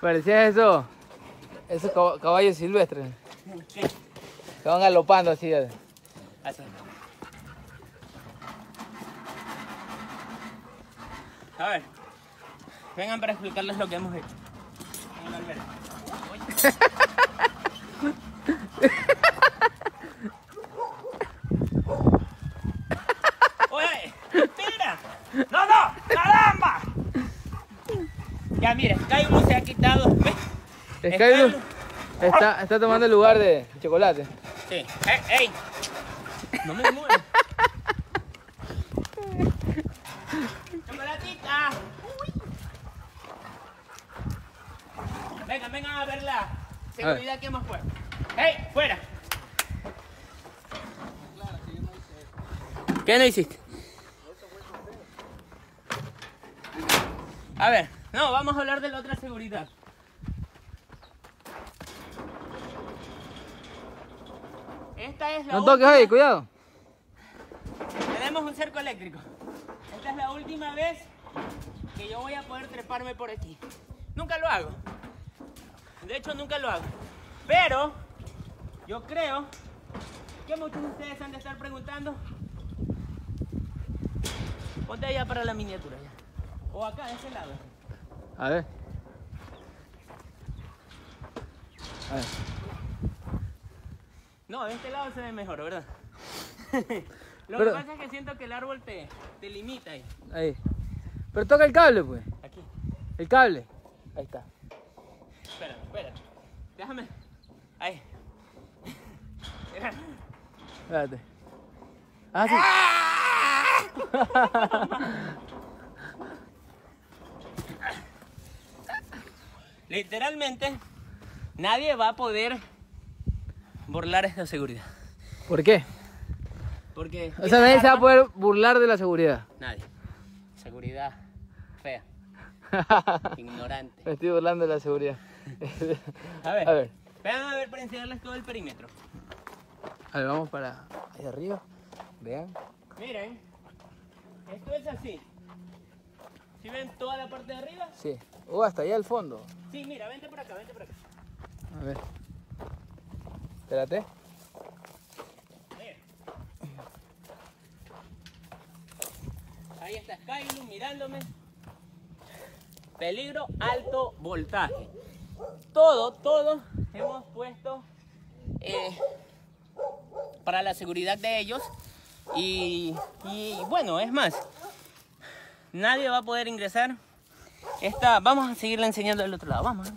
Parecía eso. Esos caballos silvestres. ¿Qué? Se van galopando así. Así. A ver. Vengan para explicarles lo que hemos hecho. Vengan a ver. ¡Oye! ¡Tira! ¡No, no! ¡Caramba! Ya, mira, Skyblue se ha quitado. ¿Ves? Skyblue está tomando el lugar de Chocolate. Sí. ¡Ey! ¡Ey! ¡No me mueves! ¡Chocolatita! Vengan, vengan a ver la seguridad que hemos puesto. ¡Ey! ¡Fuera! ¿Qué no hiciste? A ver, no, vamos a hablar de la otra seguridad. Esta es la última. No toques ahí, cuidado. Tenemos un cerco eléctrico. Esta es la última vez que yo voy a poder treparme por aquí. Nunca lo hago. De hecho, nunca lo hago. Pero yo creo que muchos de ustedes han de estar preguntando. Ponte allá para la miniatura. Ya. O acá, de ese lado. A ver. A ver. No, de este lado se ve mejor, ¿verdad? Lo que pasa es que siento que el árbol te limita ahí. Ahí. Pero toca el cable, pues. Aquí. El cable. Ahí está. Espera, espera. Déjame. Ahí. Espérate. Ah, sí. ¡Ah! Literalmente nadie va a poder burlar esta seguridad. ¿Por qué? Porque o sea, nadie se va a poder burlar de la seguridad. Nadie. Seguridad fea. Ignorante. Me estoy burlando de la seguridad. A ver, vean a ver para enseñarles todo el perímetro. A ver, vamos para ahí arriba. Vean. Miren. Esto es así. ¿Sí ven toda la parte de arriba? Sí. O hasta allá al fondo. Sí, mira, vente por acá, vente por acá. A ver. Espérate. Mira. Ahí está Skylin mirándome. Peligro alto voltaje. Todo hemos puesto para la seguridad de ellos. Y bueno, es más, nadie va a poder ingresar. Vamos a seguirla enseñando del otro lado. Vamos.